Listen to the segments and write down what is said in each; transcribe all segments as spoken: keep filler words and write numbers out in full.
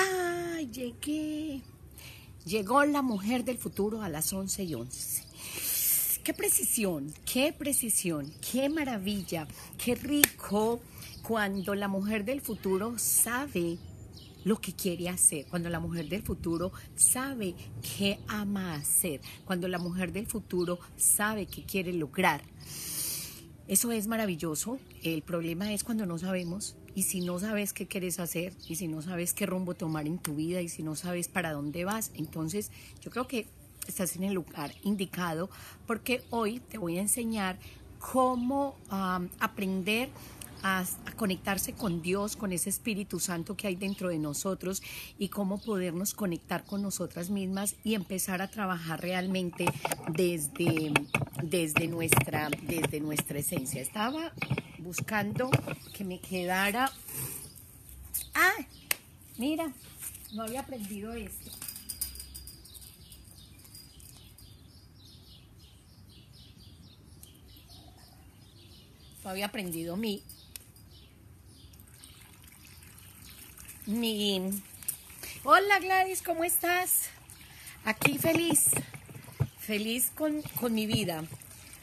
¡Ah, llegué! Llegó la mujer del futuro a las once y once. ¡Qué precisión! ¡Qué precisión! ¡Qué maravilla! ¡Qué rico! Cuando la mujer del futuro sabe lo que quiere hacer, cuando la mujer del futuro sabe qué ama hacer, cuando la mujer del futuro sabe qué quiere lograr. Eso es maravilloso. El problema es cuando no sabemos. Y si no sabes qué quieres hacer, y si no sabes qué rumbo tomar en tu vida, y si no sabes para dónde vas, entonces yo creo que estás en el lugar indicado, porque hoy te voy a enseñar cómo um, aprender a, a conectarse con Dios, con ese Espíritu Santo que hay dentro de nosotros, y cómo podernos conectar con nosotras mismas y empezar a trabajar realmente desde, desde, nuestra, desde nuestra esencia. Estaba buscando que me quedara... ¡Ah! Mira, no había aprendido esto. No había aprendido mi... Mi... Hola Gladys, ¿cómo estás? Aquí feliz. Feliz con, con mi vida.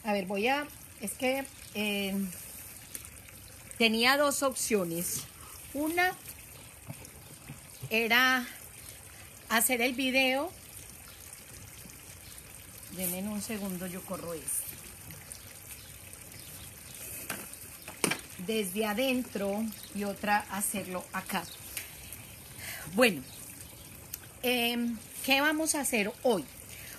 A ver, voy a... Es que... Eh, tenía dos opciones. Una era hacer el video. Denme un segundo, yo corro esto. Desde adentro, y otra hacerlo acá. Bueno, eh, ¿qué vamos a hacer hoy?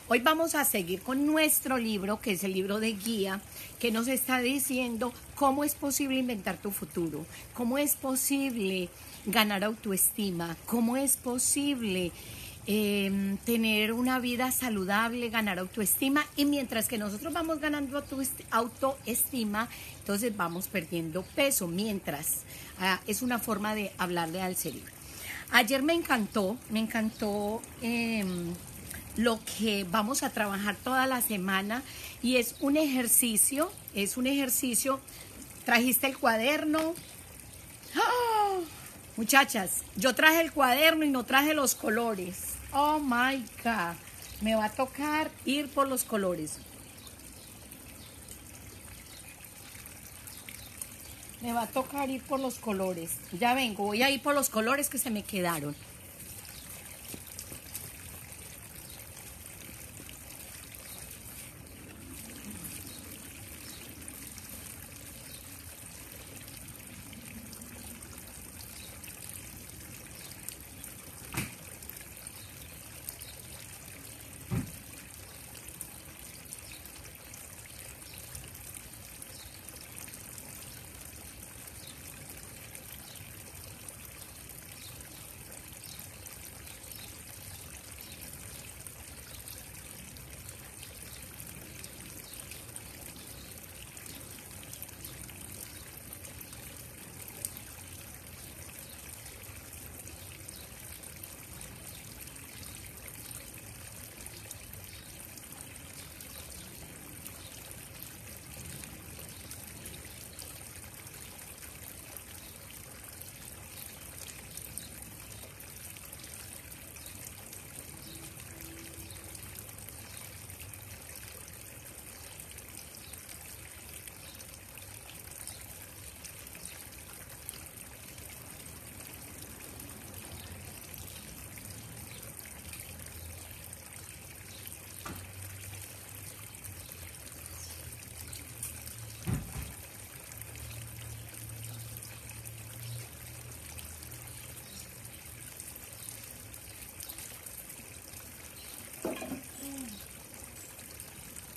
Hoy vamos a seguir con nuestro libro, que es el libro de guía, que nos está diciendo cómo es posible inventar tu futuro, cómo es posible ganar autoestima, cómo es posible eh, tener una vida saludable, ganar autoestima. Y mientras que nosotros vamos ganando autoestima, entonces vamos perdiendo peso, mientras ah, es una forma de hablarle al cerebro. Ayer me encantó, me encantó... Eh, lo que vamos a trabajar toda la semana, y es un ejercicio, es un ejercicio, trajiste el cuaderno. ¡Oh! Muchachas, yo traje el cuaderno y no traje los colores. Oh my God, me va a tocar ir por los colores. Me va a tocar ir por los colores, ya vengo, voy a ir por los colores que se me quedaron.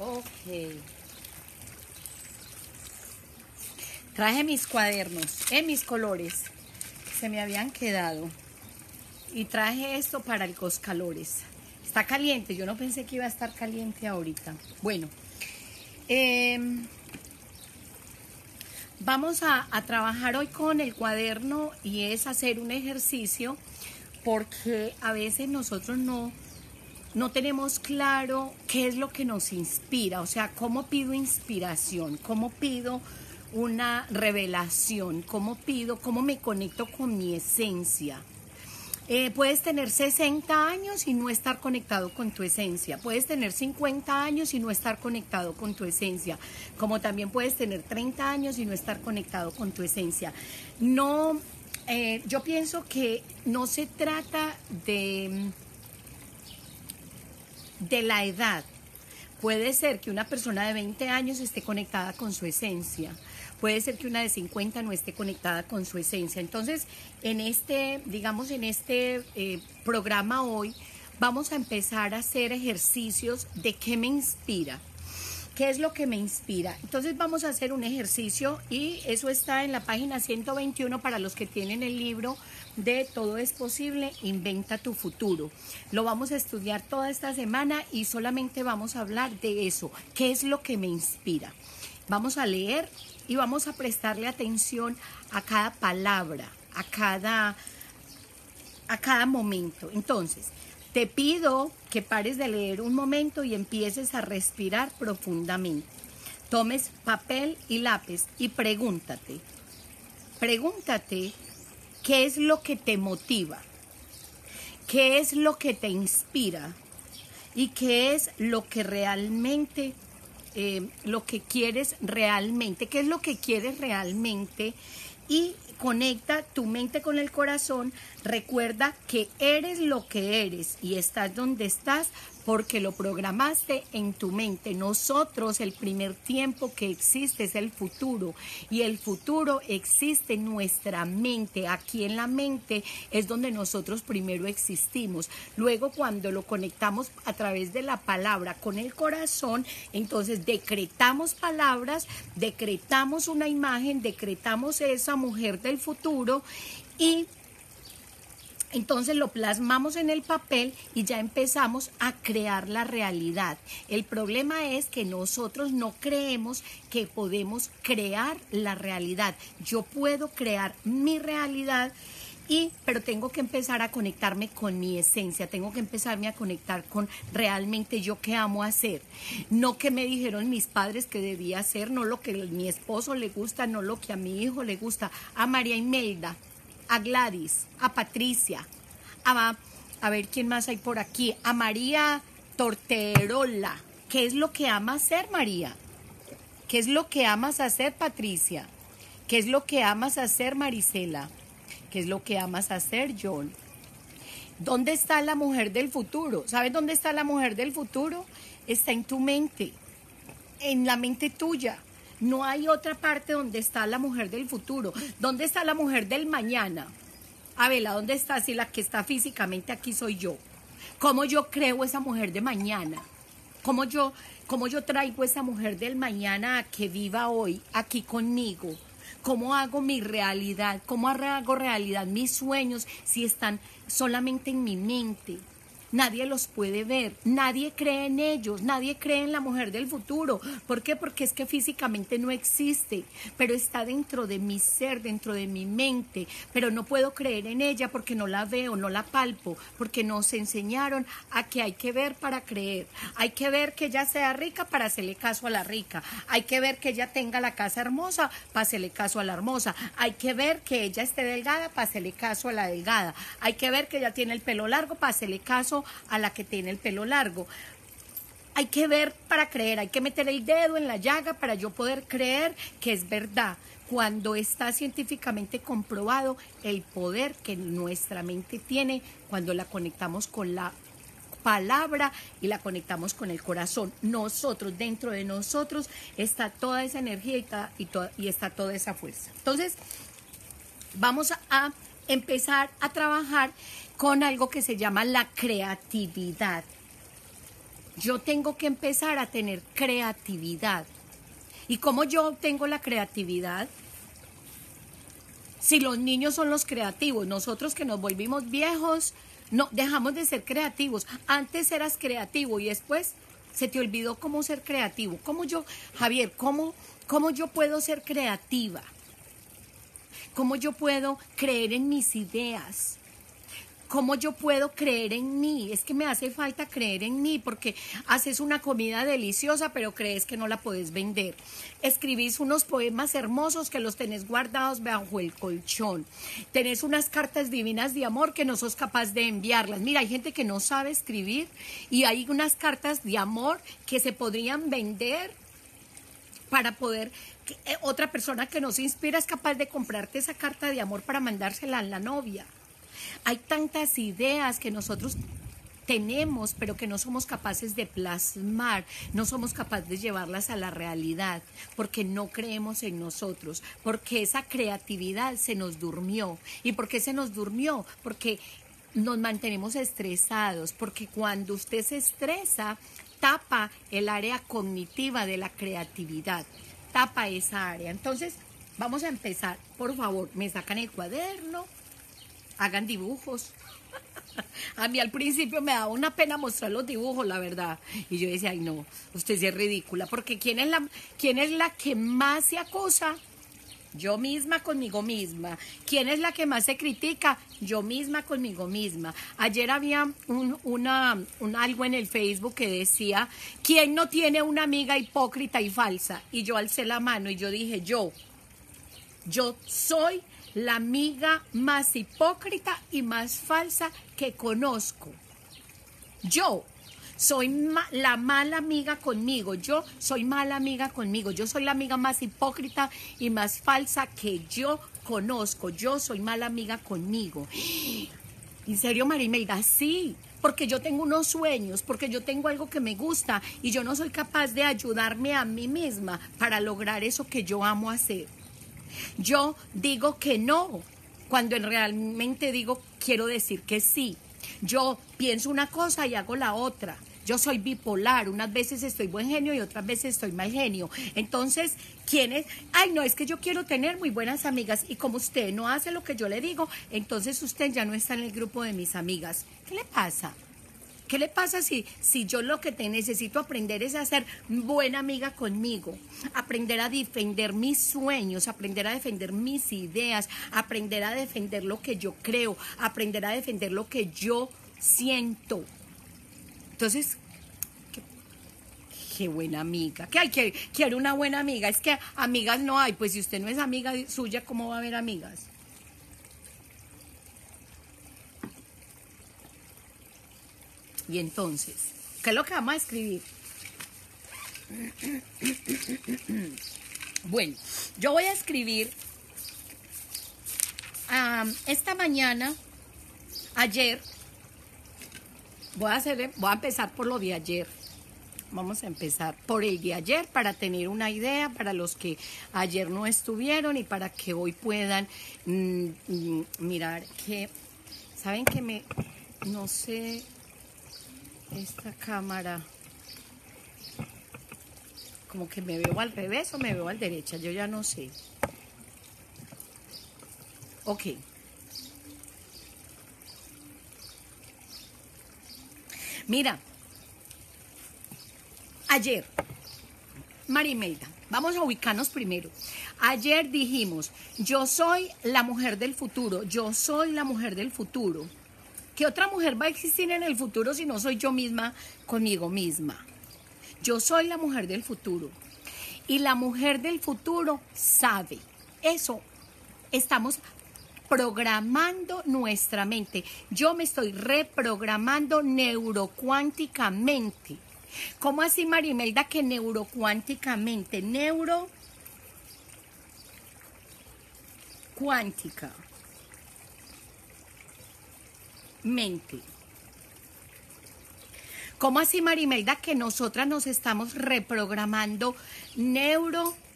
Ok. Traje mis cuadernos en mis colores. Se me habían quedado. Y traje esto para los calores. Está caliente. Yo no pensé que iba a estar caliente ahorita. Bueno. Eh, vamos a, a trabajar hoy con el cuaderno, y es hacer un ejercicio, porque a veces nosotros no... No tenemos claro qué es lo que nos inspira, o sea, cómo pido inspiración, cómo pido una revelación, cómo pido, cómo me conecto con mi esencia. Eh, puedes tener sesenta años y no estar conectado con tu esencia. Puedes tener cincuenta años y no estar conectado con tu esencia. Como también puedes tener treinta años y no estar conectado con tu esencia. No, eh, yo pienso que no se trata de, de la edad. Puede ser que una persona de veinte años esté conectada con su esencia. Puede ser que una de cincuenta no esté conectada con su esencia. Entonces, en este, digamos, en este eh, programa hoy, vamos a empezar a hacer ejercicios de qué me inspira. ¿Qué es lo que me inspira? Entonces, vamos a hacer un ejercicio y eso está en la página ciento veintiuno para los que tienen el libro de Todo es Posible, Inventa tu Futuro. Lo vamos a estudiar toda esta semana y solamente vamos a hablar de eso. ¿Qué es lo que me inspira? Vamos a leer y vamos a prestarle atención a cada palabra, a cada, a cada momento. Entonces, te pido que pares de leer un momento y empieces a respirar profundamente. Tomes papel y lápiz y pregúntate. Pregúntate qué es lo que te motiva, qué es lo que te inspira y qué es lo que realmente te Eh, lo que quieres realmente, qué es lo que quieres realmente, y conecta tu mente con el corazón. Recuerda que eres lo que eres y estás donde estás porque lo programaste en tu mente. Nosotros, el primer tiempo que existe es el futuro, y el futuro existe en nuestra mente. Aquí en la mente es donde nosotros primero existimos. Luego, cuando lo conectamos a través de la palabra con el corazón, entonces decretamos palabras, decretamos una imagen, decretamos esa mujer del futuro y entonces lo plasmamos en el papel y ya empezamos a crear la realidad. El problema es que nosotros no creemos que podemos crear la realidad. Yo puedo crear mi realidad, y, pero tengo que empezar a conectarme con mi esencia. Tengo que empezarme a conectar con realmente yo qué amo hacer. No que me dijeron mis padres que debía hacer, no lo que a mi esposo le gusta, no lo que a mi hijo le gusta. A María Imelda, a Gladys, a Patricia, a, a ver quién más hay por aquí, a María Torterola. ¿Qué es lo que ama hacer, María? ¿Qué es lo que amas hacer, Patricia? ¿Qué es lo que amas hacer, Marisela? ¿Qué es lo que amas hacer, John? ¿Dónde está la mujer del futuro? ¿Sabes dónde está la mujer del futuro? Está en tu mente, en la mente tuya. No hay otra parte donde está la mujer del futuro. ¿Dónde está la mujer del mañana? Abela, ¿dónde está? Si la que está físicamente aquí soy yo. ¿Cómo yo creo esa mujer de mañana? ¿Cómo yo, cómo yo traigo esa mujer del mañana a que viva hoy aquí conmigo? ¿Cómo hago mi realidad? ¿Cómo hago realidad mis sueños si están solamente en mi mente? Nadie los puede ver, nadie cree en ellos, nadie cree en la mujer del futuro. ¿Por qué? Porque es que físicamente no existe, pero está dentro de mi ser, dentro de mi mente. Pero no puedo creer en ella porque no la veo, no la palpo, porque nos enseñaron a que hay que ver para creer. Hay que ver que ella sea rica para hacerle caso a la rica. Hay que ver que ella tenga la casa hermosa para hacerle caso a la hermosa. Hay que ver que ella esté delgada para hacerle caso a la delgada. Hay que ver que ella tiene el pelo largo para hacerle caso a la que tiene el pelo largo. Hay que ver para creer, hay que meter el dedo en la llaga para yo poder creer que es verdad, cuando está científicamente comprobado el poder que nuestra mente tiene cuando la conectamos con la palabra y la conectamos con el corazón. Nosotros, dentro de nosotros está toda esa energía y, ta, y, to, y está toda esa fuerza. Entonces vamos a, a empezar a trabajar con algo que se llama la creatividad. Yo tengo que empezar a tener creatividad. ¿Y cómo yo obtengo la creatividad? Si los niños son los creativos, nosotros que nos volvimos viejos, no, dejamos de ser creativos. Antes eras creativo y después se te olvidó cómo ser creativo. ¿Cómo yo, Javier, cómo, cómo yo puedo ser creativa? ¿Cómo yo puedo creer en mis ideas? ¿cómo yo puedo creer en mí? Es que me hace falta creer en mí, porque haces una comida deliciosa, pero crees que no la podés vender. Escribís unos poemas hermosos que los tenés guardados bajo el colchón. Tenés unas cartas divinas de amor que no sos capaz de enviarlas. Mira, hay gente que no sabe escribir y hay unas cartas de amor que se podrían vender para poder... Otra persona que no se inspira es capaz de comprarte esa carta de amor para mandársela a la novia. Hay tantas ideas que nosotros tenemos, pero que no somos capaces de plasmar, no somos capaces de llevarlas a la realidad, porque no creemos en nosotros, porque esa creatividad se nos durmió. ¿Y por qué se nos durmió? Porque nos mantenemos estresados, porque cuando usted se estresa, tapa el área cognitiva de la creatividad, tapa esa área. Entonces, vamos a empezar. Por favor, me sacan el cuaderno, hagan dibujos. A mí al principio me daba una pena mostrar los dibujos, la verdad. Y yo decía, ay no, usted sí es ridícula, porque ¿quién es la, quién es la que más se acusa? Yo misma conmigo misma. ¿Quién es la que más se critica? Yo misma conmigo misma. Ayer había un, una, un algo en el Facebook que decía, ¿quién no tiene una amiga hipócrita y falsa? Y yo alcé la mano y yo dije, yo, yo soy la amiga más hipócrita y más falsa que conozco. Yo. Soy ma la mala amiga conmigo, yo soy mala amiga conmigo, yo soy la amiga más hipócrita y más falsa que yo conozco, yo soy mala amiga conmigo. ¿En serio, María Imelda? Sí, porque yo tengo unos sueños, porque yo tengo algo que me gusta y yo no soy capaz de ayudarme a mí misma para lograr eso que yo amo hacer. Yo digo que no, cuando realmente digo, quiero decir que sí. Yo pienso una cosa y hago la otra. Yo soy bipolar, unas veces estoy buen genio y otras veces estoy mal genio. Entonces, ¿quién es? Ay, no, es que yo quiero tener muy buenas amigas y como usted no hace lo que yo le digo, entonces usted ya no está en el grupo de mis amigas. ¿Qué le pasa? ¿Qué le pasa si, si yo lo que te necesito aprender es a ser buena amiga conmigo? Aprender a defender mis sueños, aprender a defender mis ideas, aprender a defender lo que yo creo, aprender a defender lo que yo siento. Entonces, qué, qué buena amiga. ¿Qué hay? Que quiero una buena amiga. Es que amigas no hay. Pues si usted no es amiga suya, ¿cómo va a haber amigas? Y entonces, ¿qué es lo que vamos a escribir? Bueno, yo voy a escribir um, esta mañana, ayer. Voy a, hacer, voy a empezar por lo de ayer. Vamos a empezar por el de ayer para tener una idea para los que ayer no estuvieron y para que hoy puedan mm, mm, mirar que... ¿Saben que me...? No sé... Esta cámara... Como que me veo al revés o me veo al derecha. Yo ya no sé. Ok. Mira, ayer, María Imelda, vamos a ubicarnos primero. Ayer dijimos, yo soy la mujer del futuro, yo soy la mujer del futuro. ¿Qué otra mujer va a existir en el futuro si no soy yo misma conmigo misma? Yo soy la mujer del futuro. Y la mujer del futuro sabe. Eso estamos programando nuestra mente. Yo me estoy reprogramando neurocuánticamente. ¿Cómo así, María Imelda, que neurocuánticamente? Neurocuántica. Mente. ¿Cómo así, María Imelda, que nosotras nos estamos reprogramando neurocuánticamente?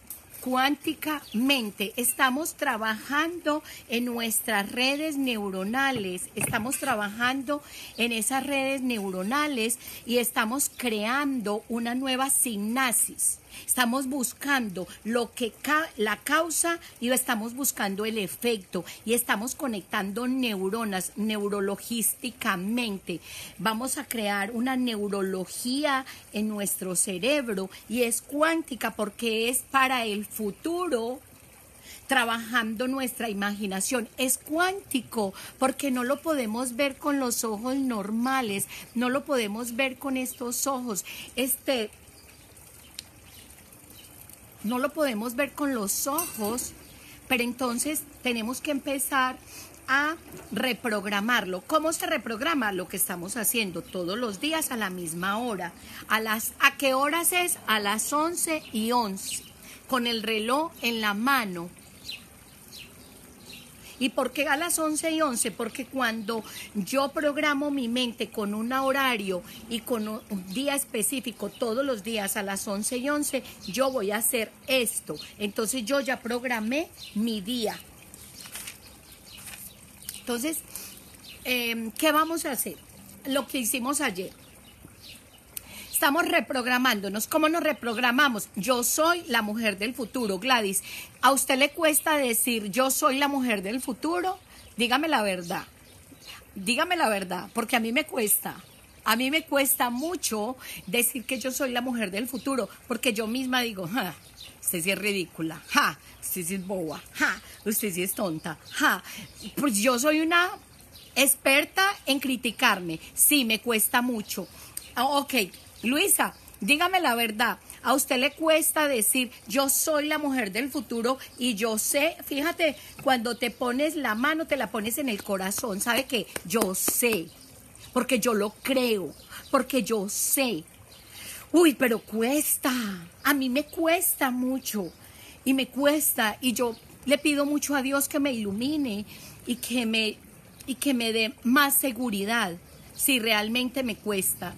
Cuánticamente, estamos trabajando en nuestras redes neuronales, estamos trabajando en esas redes neuronales y estamos creando una nueva sinapsis. Estamos buscando lo que ca la causa y estamos buscando el efecto y estamos conectando neuronas neurologísticamente. Vamos a crear una neurología en nuestro cerebro y es cuántica porque es para el futuro. trabajando nuestra imaginación. Es cuántico porque no lo podemos ver con los ojos normales, no lo podemos ver con estos ojos. Este, no lo podemos ver con los ojos, pero entonces tenemos que empezar a reprogramarlo. ¿Cómo se reprograma? Lo que estamos haciendo todos los días a la misma hora. ¿A las, a qué horas es? A las once y once, con el reloj en la mano. ¿Y por qué a las once y once? Porque cuando yo programo mi mente con un horario y con un día específico, todos los días a las once y once, yo voy a hacer esto. Entonces yo ya programé mi día. Entonces, eh, ¿qué vamos a hacer? Lo que hicimos ayer. Estamos reprogramándonos. ¿Cómo nos reprogramamos? Yo soy la mujer del futuro. Gladys, ¿a usted le cuesta decir yo soy la mujer del futuro? Dígame la verdad. Dígame la verdad, porque a mí me cuesta. A mí me cuesta mucho decir que yo soy la mujer del futuro, porque yo misma digo, ja, usted sí es ridícula, ja, usted sí es boba, ja, usted sí es tonta, ja. Pues yo soy una experta en criticarme, sí, me cuesta mucho. Ok, Luisa, dígame la verdad, ¿a usted le cuesta decir yo soy la mujer del futuro y yo sé? Fíjate, cuando te pones la mano, te la pones en el corazón, ¿sabe qué? Yo sé, porque yo lo creo, porque yo sé. Uy, pero cuesta, a mí me cuesta mucho y me cuesta y yo le pido mucho a Dios que me ilumine y que me, y que me dé más seguridad si realmente me cuesta.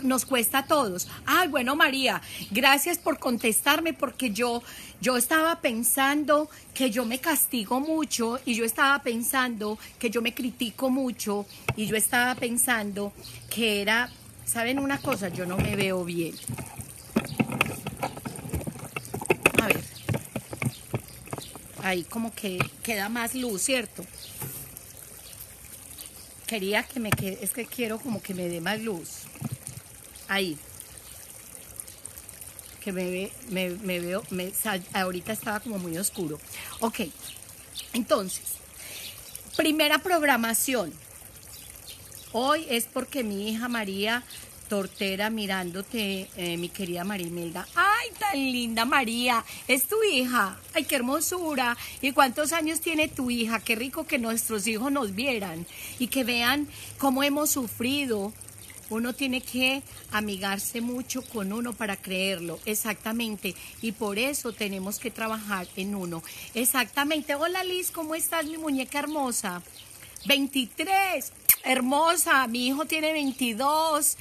Nos cuesta a todos. Ay, bueno, María, gracias por contestarme porque yo, yo estaba pensando que yo me castigo mucho y yo estaba pensando que yo me critico mucho y yo estaba pensando que era... ¿Saben una cosa? Yo no me veo bien. A ver. Ahí como que queda más luz, ¿cierto? Quería que me quede... Es que quiero como que me dé más luz. Ahí. Que me, ve, me, me veo... Me, ahorita estaba como muy oscuro. Ok. Entonces. Primera programación. Hoy es porque mi hija María Tortera mirándote, eh, mi querida María Imelda. ¡Ay, tan linda María! Es tu hija. ¡Ay, qué hermosura! ¿Y cuántos años tiene tu hija? Qué rico que nuestros hijos nos vieran y que vean cómo hemos sufrido. Uno tiene que amigarse mucho con uno para creerlo, exactamente, y por eso tenemos que trabajar en uno. Exactamente. Hola Liz, ¿cómo estás, mi muñeca hermosa? veintitrés. Hermosa, mi hijo tiene veintidós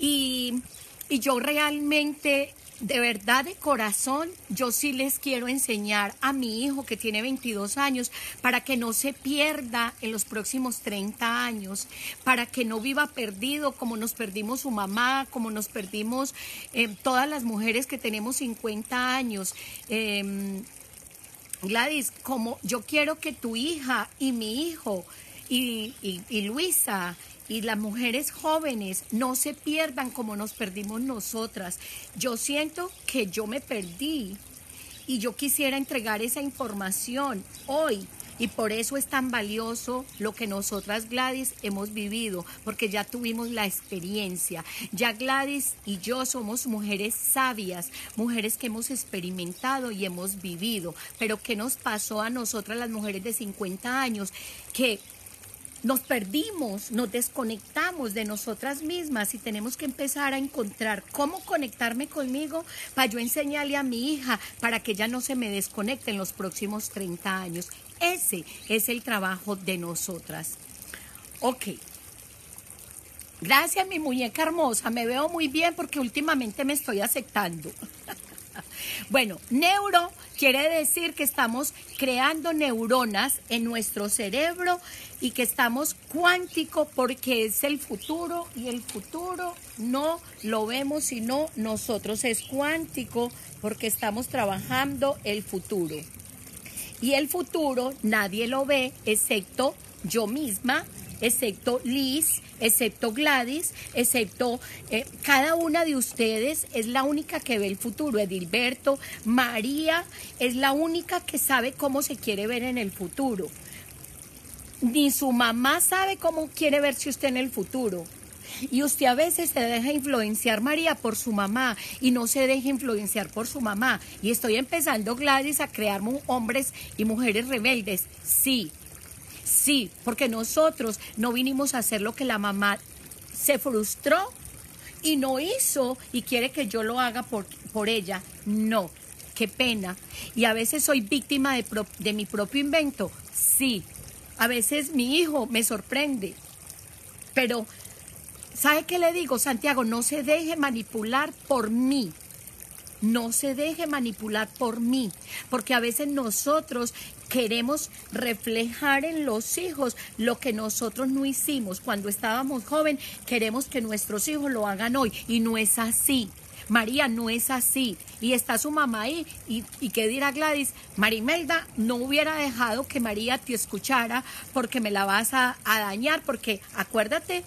y, y yo realmente, de verdad, de corazón, yo sí les quiero enseñar a mi hijo que tiene veintidós años para que no se pierda en los próximos treinta años, para que no viva perdido como nos perdimos su mamá, como nos perdimos eh, todas las mujeres que tenemos cincuenta años. Eh, Gladys, como yo quiero que tu hija y mi hijo... Y, y, y Luisa y las mujeres jóvenes no se pierdan como nos perdimos nosotras. Yo siento que yo me perdí y yo quisiera entregar esa información hoy. Y por eso es tan valioso lo que nosotras, Gladys, hemos vivido, porque ya tuvimos la experiencia. Ya Gladys y yo somos mujeres sabias, mujeres que hemos experimentado y hemos vivido. Pero ¿qué nos pasó a nosotras las mujeres de cincuenta años? Que... nos perdimos, nos desconectamos de nosotras mismas y tenemos que empezar a encontrar cómo conectarme conmigo para yo enseñarle a mi hija para que ella no se me desconecte en los próximos treinta años. Ese es el trabajo de nosotras. Ok. Gracias, mi muñeca hermosa. Me veo muy bien porque últimamente me estoy aceptando. Bueno, neuro quiere decir que estamos creando neuronas en nuestro cerebro y que estamos cuántico porque es el futuro y el futuro no lo vemos sino nosotros. Es cuántico porque estamos trabajando el futuro. Y el futuro nadie lo ve excepto yo misma excepto Liz, excepto Gladys, excepto eh, cada una de ustedes es la única que ve el futuro. Edilberto, María, es la única que sabe cómo se quiere ver en el futuro. Ni su mamá sabe cómo quiere verse usted en el futuro. Y usted a veces se deja influenciar, María, por su mamá, y no se deja influenciar por su mamá. Y estoy empezando, Gladys, a crear hombres y mujeres rebeldes. Sí, sí, porque nosotros no vinimos a hacer lo que la mamá se frustró y no hizo y quiere que yo lo haga por, por ella. No, qué pena. Y a veces soy víctima de, pro, de mi propio invento. Sí, a veces mi hijo me sorprende, pero... ¿Sabe qué le digo, Santiago? No se deje manipular por mí. No se deje manipular por mí. Porque a veces nosotros queremos reflejar en los hijos lo que nosotros no hicimos. Cuando estábamos jóvenes, queremos que nuestros hijos lo hagan hoy. Y no es así. María, no es así. Y está su mamá ahí. ¿Y, y qué dirá Gladys? María Imelda, no hubiera dejado que María te escuchara porque me la vas a, a dañar. Porque acuérdate...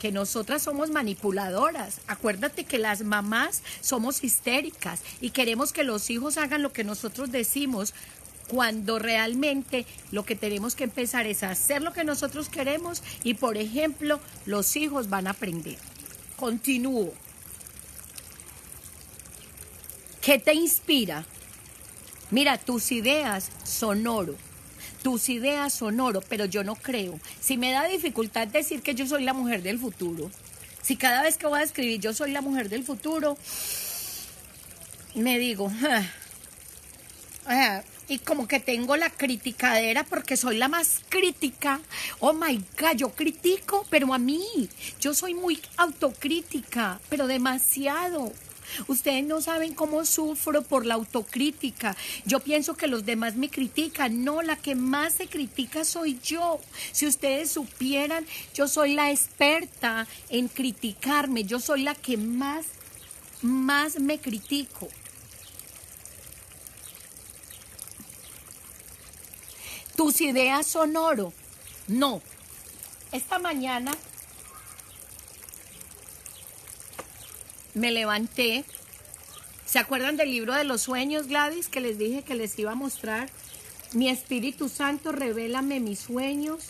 que nosotras somos manipuladoras. Acuérdate que las mamás somos histéricas y queremos que los hijos hagan lo que nosotros decimos, cuando realmente lo que tenemos que empezar es a hacer lo que nosotros queremos y, por ejemplo, los hijos van a aprender. Continúo. ¿Qué te inspira? Mira, tus ideas son oro. Tus ideas son oro, pero yo no creo. Si me da dificultad decir que yo soy la mujer del futuro, si cada vez que voy a escribir yo soy la mujer del futuro, me digo, ah, y como que tengo la criticadera porque soy la más crítica. Oh my God, yo critico, pero a mí, yo soy muy autocrítica, pero demasiado. Ustedes no saben cómo sufro por la autocrítica. Yo pienso que los demás me critican. No, la que más se critica soy yo. Si ustedes supieran, yo soy la experta en criticarme. Yo soy la que más, más me critico. ¿Tus ideas son oro? No. Esta mañana... me levanté. ¿Se acuerdan del libro de los sueños, Gladys, que les dije que les iba a mostrar? Mi Espíritu Santo, revélame mis sueños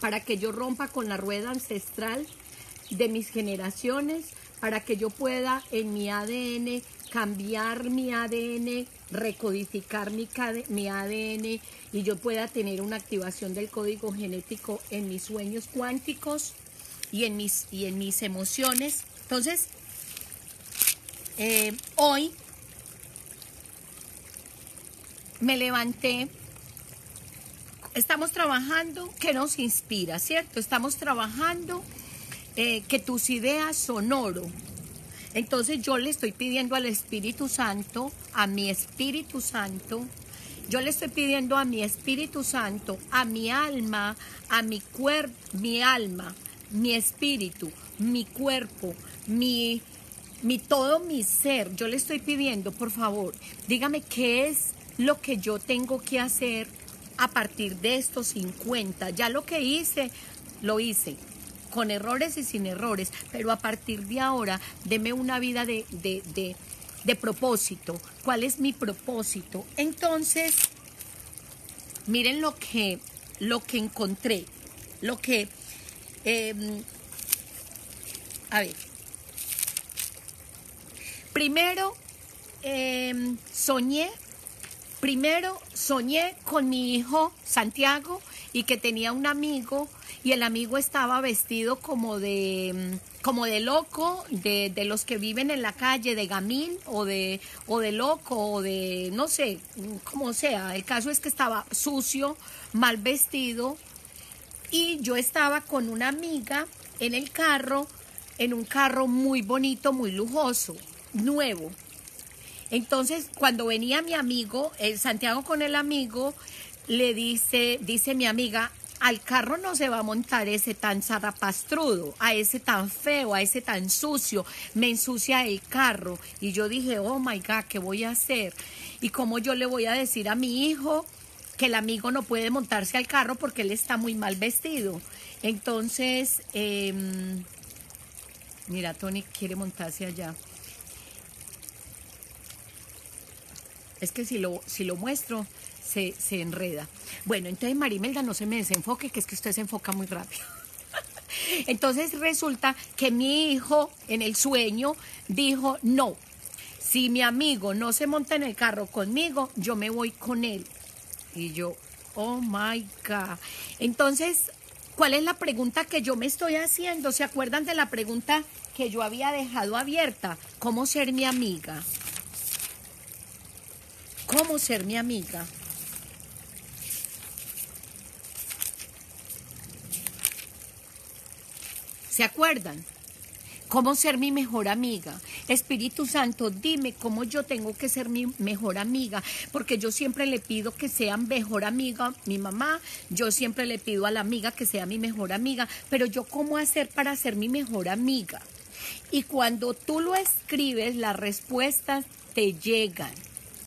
para que yo rompa con la rueda ancestral de mis generaciones, para que yo pueda en mi A D N cambiar mi A D N, recodificar mi, mi A D N y yo pueda tener una activación del código genético en mis sueños cuánticos y en mis, y en mis emociones. Entonces... Eh, hoy me levanté, estamos trabajando, que nos inspira, ¿cierto? Estamos trabajando eh, que tus ideas son oro. Entonces yo le estoy pidiendo al Espíritu Santo, a mi Espíritu Santo, yo le estoy pidiendo a mi Espíritu Santo, a mi alma, a mi cuerpo, mi alma, mi espíritu, mi cuerpo, mi... Mi, todo mi ser, yo le estoy pidiendo, por favor, dígame qué es lo que yo tengo que hacer a partir de estos cincuenta. Ya lo que hice, lo hice, con errores y sin errores, pero a partir de ahora, deme una vida de, de, de, de propósito. ¿Cuál es mi propósito? Entonces, miren lo que, lo que encontré, lo que... Eh, a ver... Primero, eh, soñé, primero soñé con mi hijo Santiago y que tenía un amigo y el amigo estaba vestido como de, como de loco, de, de los que viven en la calle, de gamín o de, o de loco o de, no sé, como sea. El caso es que estaba sucio, mal vestido y yo estaba con una amiga en el carro, en un carro muy bonito, muy lujoso. Nuevo. Entonces, cuando venía mi amigo, el Santiago con el amigo, le dice, dice mi amiga, al carro no se va a montar ese tan zarrapastrudo, a ese tan feo, a ese tan sucio, me ensucia el carro. Y yo dije, oh my God, ¿qué voy a hacer? ¿Y cómo yo le voy a decir a mi hijo que el amigo no puede montarse al carro porque él está muy mal vestido. Entonces, eh, mira, Tony quiere montarse allá. Es que si lo, si lo muestro, se, se enreda. Bueno, entonces, María Imelda, no se me desenfoque, que es que usted se enfoca muy rápido. Entonces, resulta que mi hijo, en el sueño, dijo, no, si mi amigo no se monta en el carro conmigo, yo me voy con él. Y yo, oh, my God. Entonces, ¿cuál es la pregunta que yo me estoy haciendo? ¿Se acuerdan de la pregunta que yo había dejado abierta? ¿Cómo ser mi amiga? ¿Cómo ser mi amiga? ¿Se acuerdan? ¿Cómo ser mi mejor amiga? Espíritu Santo, dime cómo yo tengo que ser mi mejor amiga, porque yo siempre le pido que sea mejor amiga mi mamá, yo siempre le pido a la amiga que sea mi mejor amiga, pero yo ¿cómo hacer para ser mi mejor amiga? Y cuando tú lo escribes, las respuestas te llegan.